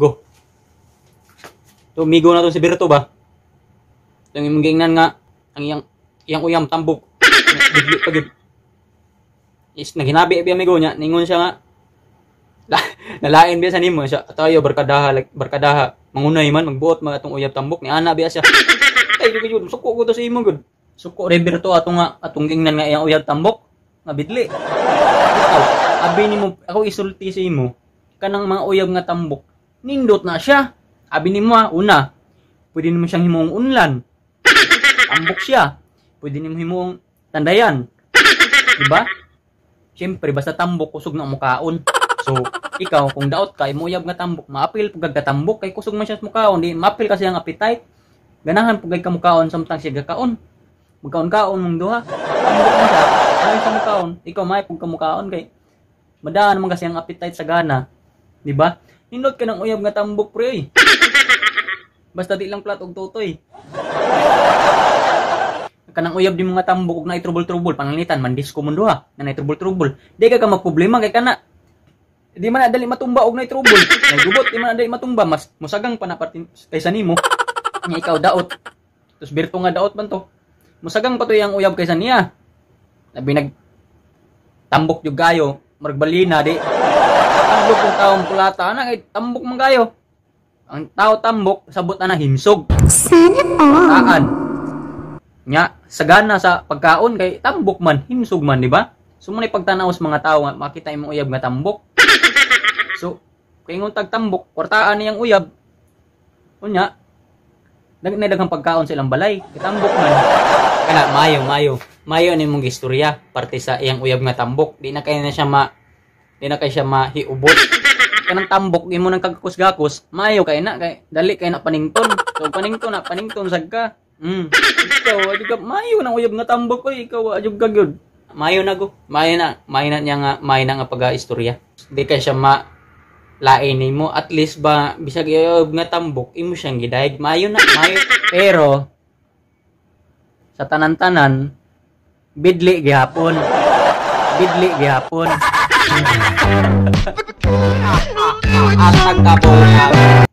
Go. To migo na to si Berto ba? Ang imong giingnan nga ang iyang uyam tambok. Pagid. Is naginabi biya migo nya ningon siya nga. Nalain biya sa nimo siya. Tayo barkadaha. Mangunay man magbuot mga atong uyab tambok ni ana biya siya. Ay gud suko ko to sa imo gud. Suko re Berto atong giingnan nga iyang uyab tambok nga bidli. Abi nimo ako isulti sa imo kanang mga uyab nga tambok. Nindot na siya. Abi nimo una, pwede nimo siyang himong unlan. Tambok siya. Pwede nimo himong tandayan. Diba? Siyempre, basta tambok, kusog na mukaon. So, ikaw, kung daot ka, imuyab nga tambok, maapil pag gagtambok, kay kusog man siya mukaon. Di, maapil kasi ang appetite. Ganahan pag gagkamukaon, samtang siya gagkaon. Magkaon-kaon mong duha. Tambok na siya. Ano sa mukaon? Ikaw, may pag kamukaon, kay madaan naman kasi ang appetite sa gana. Diba? Nindot ka ng uyab nga tambok, pre. Basta di lang plat og tutoy. Kanang uyab di mga tambok og na i-trouble-trouble pananglitan man disko mundo ha. Na i-trouble-trouble. Di ka magproblema kay kana. Di man na dali matumba og na i-trouble. Nagubot di man na dali matumba mas musagang pa na kaysa nimo. Nya ikaw daot. Tus Berto nga daot man to. Musagang pa to yang uyab kaysa niya. Labi nag tambok jud kayo, marbalina di. Tambok kung taong pulata na kay tambok man kayo. Ang tao tambok, sabot na himsog. Saan? Nya, sagana sa pagkaon kay tambok man, himsog man, di ba? So, muna pagtanaw sa mga tao, makita yung uyab nga tambok. So, kay ngon tag tambok, kwartaan niyang uyab. O nya, nagdagang pagkaon sa ilang balay, kay tambok man. Kaya, mayo ni mong istorya, parte sa iyang uyab nga tambok. Di na kaya siya mahiubot. Kanang tambok di mo nang kagkus-gakus maayo kay na kay dali kay na panington so panington sagka ikaw adug maayo nang uyab nga tambok ko ikaw adug gagud maayo na niya nga maayo na nga pag-istorya di kay siya ma lain nimo at least ba bisag uyab nga tambok imo siyang gidayeg maayo pero sa tanan-tanan bidli gihapon. Atak kabol.